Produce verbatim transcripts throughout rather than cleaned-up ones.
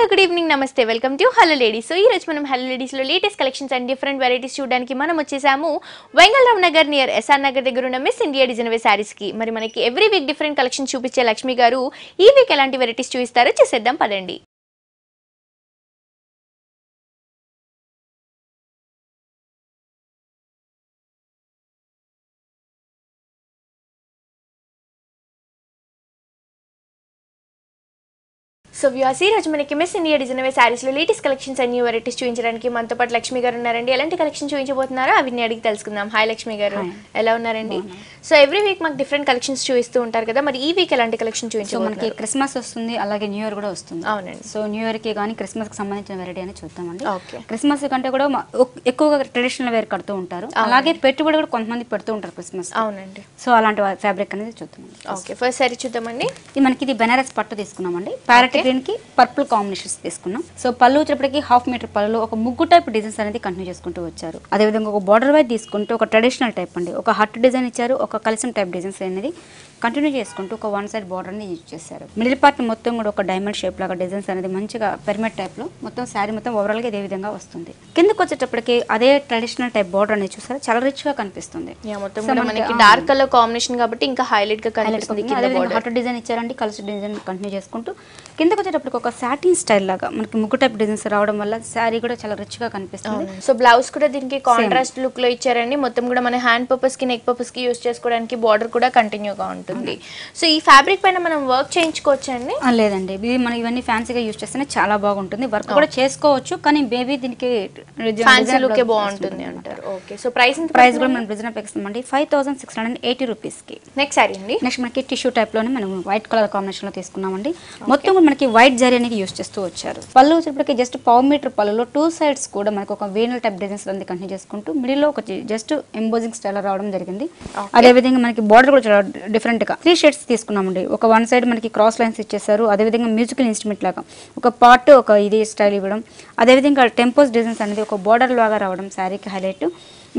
Hello, good evening, namaste, welcome to Hello Ladies. So, this is Hello Ladies' latest collections and different varieties చూడడానికి మనం వచ్చేసాము Vengala Rao Nagar near SR Nagar దగ్గర ఉన్న Miss India design way sarees కి. మరి మనకి every week different collection చూపించే లక్ష్మి గారు ఈ వీక్ ఎలాంటి వెరైటీస్ చూపిస్తారో చూసేద్దాం పదండి. So viewers, ee roju maniki Miss India Design Wear sarees lo latest collections and new varieties చూపించడానికి మనతో పాటు లక్ష్మి గారు ఉన్నారండి. ఎలాంటి కలెక్షన్ చూపించబోతున్నారో అవిని అడిగి తెలుసుకుందాం. హాయ్ లక్ష్మి గారు, ఎలా ఉన్నారండి? సో ఎవ్రీ వీక్ మాకు డిఫరెంట్ కలెక్షన్స్ చూపిస్తూ ఉంటారు కదా, మరి ఈ వీక్ ఎలాంటి కలెక్షన్ చూపించబోతున్నారు? సో మనకి క్రిస్మస్ వస్తుంది, అలాగే న్యూ ఇయర్ కూడా వస్తుంది. అవునండి. సో న్యూ ఇయర్ కి గాని క్రిస్మస్ కి సంబంధించిన వెరైటీ అని చూద్దామండి. ఓకే. క్రిస్మస్ కంటే కూడా ఎక్కువగా ట్రెడిషనల్ వేర్ కడుతూ ఉంటారు, అలాగే పెట్టుబడి కూడా కొంతమంది పెడుతూ ఉంటారు క్రిస్మస్. అవునండి. సో అలాంటి ఫ్యాబ్రిక్ అనేది చూద్దామండి. ఓకే, ఫస్ట్ సారీ చూద్దామండి. ఇది మనకి ఇది బెనారస్ పట్టు తీసుకున్నామండి. ప్యారెట్ దీనికి పర్పుల్ కాంబినేషన్స్ తీసుకున్నాం. సో పళ్ళు వచ్చేప్పటికి హాఫ్ మీటర్ పళ్ళు ఒక ముగ్గు టైప్ డిజైన్స్ అనేది కంటిన్యూ చేసుకుంటూ వచ్చారు. అదేవిధంగా ఒక బార్డర్ వైజ్ తీసుకుంటే ఒక ట్రెడిషనల్ టైప్ అండి, ఒక హట్ డిజైన్ ఇచ్చారు, ఒక కలిసిన టైప్ డిజైన్స్ అనేది కంటిన్యూ చేసుకుంటూ ఒక వన్ సైడ్ బార్డర్ అనేది యూజ్ చేశారు. మిడిల్ పార్ట్ మొత్తం కూడా ఒక డైమండ్ షేప్ లాగా డిజైన్స్ అనేది మంచిగా పిరమిడ్ టైప్ లో మొత్తం శారీ మొత్తం ఓవరాల్ గా ఇదే విధంగా వస్తుంది. కిందకు వచ్చేటప్పటికి అదే ట్రెడిషనల్ టైప్ బార్డర్ అనేది చూసారు, చాలా రిచ్ గా కనిపిస్తుంది. డార్క్ కలర్ కాంబినేషన్ కాబట్టి ఇంకా హైలైట్ గా కనిపిస్తుంది. హట్ డిజైన్ ఇచ్చారండి, కలిసి డిజైన్ కంటిన్యూ చేసుకుంటూ కిందకు వచ్చేటప్పుడు ఒక సాటిన్ స్టైల్ లాగా మనకి ముగ్గు టైప్ డిజైన్స్ రావడం వల్ల శారీ కూడా చాలా రిచ్ గా కనిపిస్తుంది. సో బ్లౌజ్ కూడా దీనికి కాంట్రాస్ట్ లుక్ లో ఇచ్చారండి. మొత్తం కూడా మన హ్యాండ్ పర్పస్ కి నెక్ పర్పస్ కి యూస్ చేసుకోవడానికి బార్డర్ కూడా కంటిన్యూగా ఉంటుంది. సో ఈ ఫ్యాబ్రిక్ పైన మనం వర్క్ చేయించుకోవచ్చండి? లేదండి, ఇది మనం ఇవన్నీ ఫ్యాన్సీగా యూస్ చేస్తేనే చాలా బాగుంటుంది. వర్క్ కూడా చేసుకోవచ్చు కానీ బేబీ దీనికి ఫ్యాన్సీ లుక్ బాగుంటుంది అంటారు. ఓకే, సో ప్రైస్ ప్రైస్ కూడా మనం రీజనబుల్ పెట్టుకోమండి, five thousand six hundred eighty rupees కి. నెక్స్ట్ సారీ అండి. నెక్స్ట్ మనకి టిష్యూ టైప్ లోనే మనం వైట్ కలర్ కాంబినేషన్ లో తీసుకున్నామండి. మొత్తం మనకి వైట్ జరీ అనేది యూస్ చేస్తూ వచ్చారు. పళ్ళు వచ్చేప్పటికి జస్ట్ పావు మీటర్ పళ్ళులో టూ సైడ్స్ కూడా మనకి ఒక వీనల్ టైప్ డిజైన్స్ అనేది కంటిన్యూ చేసుకుంటూ మిడిల్ లో ఒక జస్ట్ ఎంబోజింగ్ స్టైల్ రావడం జరిగింది. అదేవిధంగా మనకి బార్డర్ కూడా చాలా డిఫరెంట్ గా త్రీ షేడ్స్ తీసుకున్నామండి. ఒక వన్ సైడ్ మనకి క్రాస్ లైన్స్ ఇచ్చేసారు, అదేవిధంగా మ్యూజికల్ ఇన్స్ట్రుమెంట్ లాగా ఒక పార్ట్ ఒక ఇది స్టైల్ ఇవ్వడం, అదేవిధంగా టెంపోస్ డిజైన్స్ అనేది ఒక బార్డర్ లాగా రావడం శారీకి హైలైట్.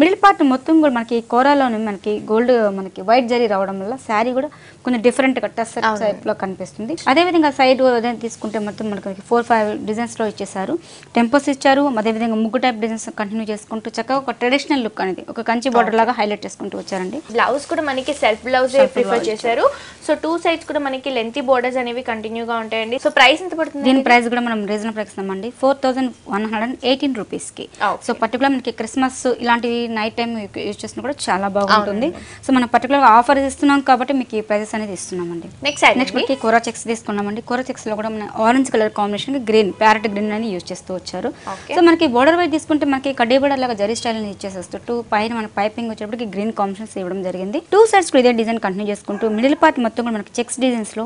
మిడిల్ పార్ట్ మొత్తం కూడా మనకి కోరాలోనే మనకి గోల్డ్ మనకి వైట్ జరీ రావడం వల్ల శారీ కూడా కొంచెం డిఫరెంట్ గా టస్ టైప్ లో కనిపిస్తుంది. అదేవిధంగా సైడ్ తీసుకుంటే మొత్తం మనకి ఫోర్ ఫైవ్ డిజైన్స్ లో ఇచ్చేసారు, టెంపోస్ ఇచ్చారు, అదేవిధంగా ముగ్గు టైప్ డిజైన్స్ కంటిన్యూ చేసుకుంటూ చక్కగా ఒక ట్రెడిషనల్ లుక్ అనేది ఒక కంచి బార్డర్ లాగా హైలైట్ చేసుకుంటూ వచ్చారండి. బ్లౌజ్ కూడా మనకి సెల్ఫ్ బ్లౌజ్ ప్రిఫర్ చేశారు. సో టూ సైడ్స్ కూడా మనకి లెంతీ బోర్డర్స్ అనేవి కంటిన్యూగా ఉంటాయండి. సో ప్రైస్ ఎంత పడుతుంది? దీని ప్రైస్ కూడా మనం రీజనబుల్ ప్రైస్ ఇస్తామండి, four thousand one hundred eighteen rupees కి. సో పర్టికులర్ మనకి క్రిస్మస్ ఇలాంటివి నైట్ టైం యూజ్ చేసిన కూడా చాలా బాగుంటుంది. సో మనం పర్టికులర్ ఆఫర్ ఇస్తున్నాం కాబట్టి మీకు ఈ ప్రైజెస్ అనేది ఇస్తున్నామండి. నెక్స్ట్ నెక్స్ట్ కోరా చెక్స్ తీసుకున్నామండి. కోరా చెక్స్ లో కూడా మన orange colour combination green parrot green అనేది యూజ్ చేస్తూ వచ్చారు. సో మనకి బోర్డర్ వైజ్ తీసుకుంటే మనకి కడ్డీ బోర్డర్ లాగా జరీ స్టైల్ యూజ్ చేసేస్తూ టూ పైన మన పైపింగ్ వచ్చేటప్పటికి గ్రీన్ కాంబినేషన్స్ ఇవ్వడం జరిగింది. టూ సైడ్స్ ఇదే డిజైన్ కంటిన్యూ చేసుకుంటూ మిడిల్ పార్ట్ మొత్తం కూడా మనకి చెక్స్ డిజైన్స్ లో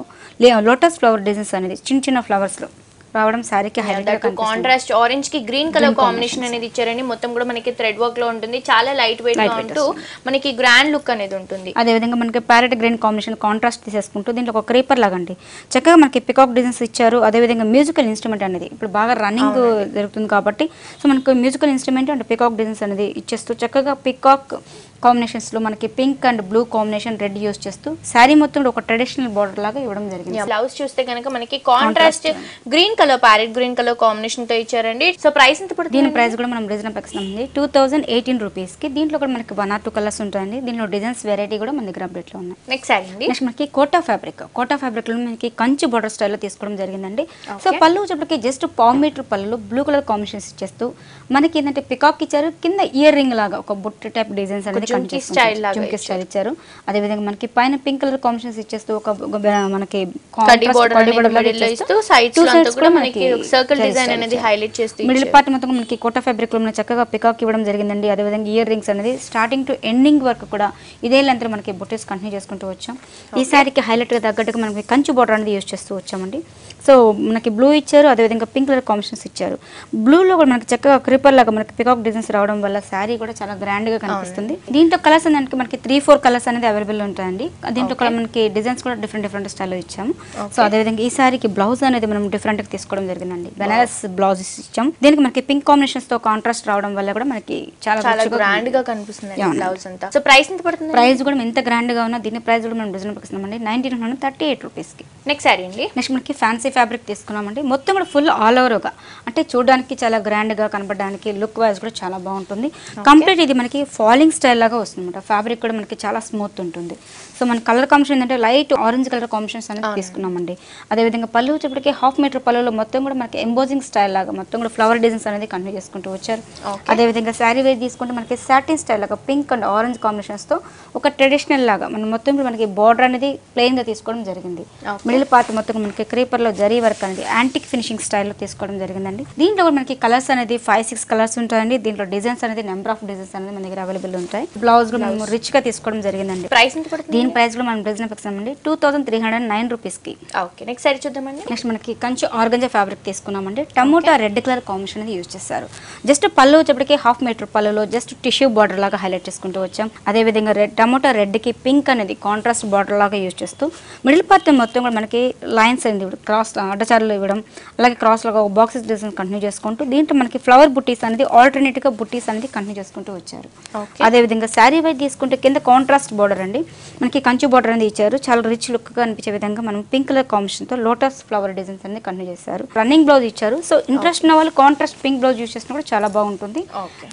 లోటస్ ఫ్లవర్ డిజైన్స్ అనేది చిన్న చిన్న ఫ్లవర్స్ లో రావడం శారీకి హైలైట్. కాంట్రాస్ట్ ఆరెంజ్ కి గ్రీన్ కలర్ కాంబినేషన్ అనేది ఇచ్చారండి. మొత్తం కూడా మనకి థ్రెడ్ వర్క్ లో ఉంటుంది, చాలా లైట్ వెయిట్ గా ఉంటూ మనకి గ్రాండ్ లుక్ అనేది ఉంటుంది. అదేవిధంగా మనకి ప్యారెట్ గ్రీన్ కాంబినేషన్ కాంట్రాస్ట్ తీసేసుకుంటూ దీంట్లో ఒక క్రీపర్ లాగా అండి చక్కగా మనకి పికాక్ డిజైన్స్ ఇచ్చారు. అదేవిధంగా మ్యూజికల్ ఇన్స్ట్రుమెంట్ అనేది ఇప్పుడు బాగా రన్నింగ్ జరుగుతుంది కాబట్టి సో మనకి musical instrument and peacock designs అనేది ఇచ్చేస్తూ చక్కగా పికాక్ కాంబినేషన్స్ లో మనకి pink and blue combination red use చేస్తూ శారీ మొత్తం ఒక ట్రెడిషనల్ బార్డర్ లాగా ఇవ్వడం జరిగింది. బ్లౌజ్ చూస్తే కనుక మనకి contrast green colour parrot green colour combination తో ఇచ్చారండి. సో ప్రైస్ ఎంత పడుతుంది? దీని ప్రైస్ కూడా మనం రీజనబుల్ పెడుతున్నామండి, టూ థౌసండ్ ఎయిటీన్ రూపీస్ కి. దీంట్లో కూడా మనకి వన్ ఆర్ టూ కలర్స్ ఉంటాయండి. దీనిలో డిజైన్స్ వెరైటీ కూడా మన దగ్గర అప్డేట్ లో ఉన్నాయి. నెక్స్ట్ అండి. నెక్స్ట్ మనకి కోటా ఫ్యాబ్రిక్. కోటా ఫ్యాబ్రిక్ లో మనకి కంచి బార్డర్ స్టైల్ లో తీసుకోవడం జరిగిందండి. సో పళ్ళు వచ్చేప్పటికి జస్ట్ పావు మీటర్ పళ్ళు బ్లూ కలర్ కాంబినేషన్స్ ఇచ్చేస్తూ మనకి ఏంటంటే పికాక్ ఇచ్చారు, కింద ఇయర్ రింగ్ లాగా ఒక బొట్టు టైప్ డిజైన్స్ అనేది జుంకి స్టైల్ లాగా స్టైల్ ఇచ్చారు. అదేవిధంగా మనకి పైన పింక్ కలర్ కాంబినేషన్స్ ఇచ్చేస్తూ ఒక మనకి సర్కిల్ డిజైన్ అనేది హైలైట్ చేస్తూ మిడిల్ పార్ట్ మొత్తం మనకి కోటా ఫ్యాబ్రిక్ లో చక్కగా పికాక్ ఇవ్వడం జరిగిందండి. అదేవిధంగా ఇయర్ రింగ్స్ అనేది స్టార్టింగ్ టు ఎండింగ్ వరకు కూడా ఇదే లెంత్ మనకి బొటెస్ కంటిన్యూ చేసుకుంటూ వచ్చాం. ఈ సారీకి హైలైట్ గా తగ్గట్టుగా మనకి కంచి బోర్డర్ అనేది యూజ్ చేస్తూ వచ్చామండి. సో మనకి బ్లూ ఇచ్చారు, అదేవిధంగా పింక్ కలర్ కాంబినేషన్స్ ఇచ్చారు. బ్లూలో కూడా మనకి చక్కగా క్రీపర్ లాగా మనకి పికాక్ డిజైన్స్ రావడం వల్ల శారీ కూడా చాలా గ్రాండ్ గా కనిపిస్తుంది. దీంట్లో కలర్స్ అన్నిటికి మనకి three four కలర్స్ అనేది అవైలబుల్ ఉంటాయండి. దీంట్లో కూడా మనకి డిజైన్స్ కూడా డిఫరెంట్ డిఫరెంట్ స్టైల్లో ఇచ్చాము. సో అదే విధంగా ఈ సారీకి బ్లౌజ్ అనేది మనం డిఫరెంట్ గా తీసుకోవడం జరిగిందండి. బెనారస్ బ్లౌజెస్ ఇచ్చాం. దీనికి మనకి పింక్ కాంబినేషన్స్ తో కాంట్రాస్ట్ రావడం వల్ల కూడా మనకి చాలా చాలా గ్రాండ్ గా కనిపిస్తుంది బ్లౌజ్ అంతా. సో ప్రైస్ ఎంత పడుతుంది? ప్రైస్ కూడా ఎంత గ్రాండ్ గా ఉన్నా దీని ప్రైస్ కూడా మనం డిజైన్ పెట్టుకున్నామండి nineteen thirty-eight రూపాయస్ కి. నెక్స్ట్ సారీ అండి. నెక్స్ట్ మనకి ఫ్యాన్సీ ఫ్యాబ్రిక్ తీసుకున్నామండి. మొత్తం కూడా ఫుల్ ఆల్ ఓవర్ గా అంటే చూడడానికి చాలా గ్రాండ్ గా కనబడడానికి లుక్ వైస్ కూడా చాలా బాగుంటుంది. కంప్లీట్ ఇది మనకి ఫాలింగ్ స్టైల్ లాగా వస్తుందన్నమాట. ఫ్యాబ్రిక్ కూడా మనకి చాలా స్మూత్ ఉంటుంది. సో మన కలర్ కాంబినేషన్ ఏంటంటే లైట్ ఆరెంజ్ కలర్ కాంబినేషన్స్ అనేది తీసుకున్నామండి. అదేవిధంగా పళ్ళు వచ్చేప్పటికి హాఫ్ మీటర్ పళ్ళులో మొత్తం కూడా మనకి ఎంబోజింగ్ స్టైల్ లాగా మొత్తం కూడా ఫ్లవర్ డిజైన్స్ అనేది కన్వే చేసుకుంటూ వచ్చారు. అదేవిధంగా శారీ వేర్ తీసుకుంటే మనకి సాటిన్ స్టైల్ లాగా పింక్ అండ్ ఆరెంజ్ కాంబినేషన్స్తో ఒక ట్రెడిషనల్ లాగా మనం మొత్తం కూడా మనకి బార్డర్ అనేది ప్లెయిన్గా తీసుకోవడం జరిగింది. మిడిల్ పార్ట్ మొత్తం మనకి క్రీపర్లో జరీ వర్క్ అనేది యాంటిక్ ఫినిషింగ్ స్టైల్లో తీసుకోవడం జరిగిందండి. దీంట్లో కూడా మనకి కలర్స్ అనేది ఫైవ్ సిక్స్ కలర్స్ ఉంటాయండి. దీంట్లో డిజైన్స్ అనేది నెంబర్ ఆఫ్ డిజైన్స్ అనేది మన దగ్గర అవైలబుల్ ఉంటాయి. బ్లౌజ్ కూడా మనం రిచ్ గా తీసుకోవడం జరిగిందండి. ప్రైస్ ఎంత పడుతుంది? దీని ప్రైస్ కూడా మనం డిజైన్ పెట్టుకున్నామండి two thousand three hundred nine rupees కి. ఓకే నెక్స్ట్ సారీ చూద్దామండి. నెక్స్ట్ మనకి కంచి ఆర్గంజా ఫ్యాబ్రిక్ తీసుకున్నామండి. టమోటా రెడ్ కలర్ కాంబినేషన్ అనేది యూజ్ చేశారు. జస్ట్ పళ్ళు వచ్చేప్పటికి హాఫ్ మీటర్ పళ్ళులో జస్ట్ టిష్యూ బార్డర్ లాగా హైలైట్ చేసుకుంటూ వచ్చాం. అదేవిధంగా రెడ్ టమోటా రెడ్ కి పింక్ అనేది కాంట్రాస్ట్ బార్డర్ లాగా యూజ్ చేస్తూ మిడిల్ పార్ట్ మొత్తం కూడా మనకి లైన్స్ అనేది క్రాస్ అడ్డచారులు ఇవ్వడం అలాగే క్రాస్ లాగా బాక్సెస్ డిజైన్ కంటిన్యూ చేసుకుంటూ దీంట్లో మనకి ఫ్లవర్ బుట్టీస్ అనేది ఆల్టర్నేట్ గా బుట్టీస్ అనేది కంటిన్యూ చేసుకుంటూ వచ్చారు. అదేవిధంగా శారీ వైపు తీసుకుంటే కింద కాంట్రాస్ట్ బార్డర్ అండి మనకి కంచి బార్డర్ అనేది ఇచ్చారు. చాలా రిచ్ లుక్ గా అనిపించే విధంగా మనం పింక్ కలర్ కాంబినేషన్ తో లోటస్ ఫ్లవర్ డిజైన్స్ అనేది కంటిన్యూ చేశారు. రన్నింగ్ బ్లౌజ్ ఇచ్చారు. సో ఇంట్రెస్ట్ ఉన్న వాళ్ళు కాంట్రాస్ట్ పింక్ బ్లౌజ్ యూజ్ చేసినా కూడా చాలా బాగుంటుంది.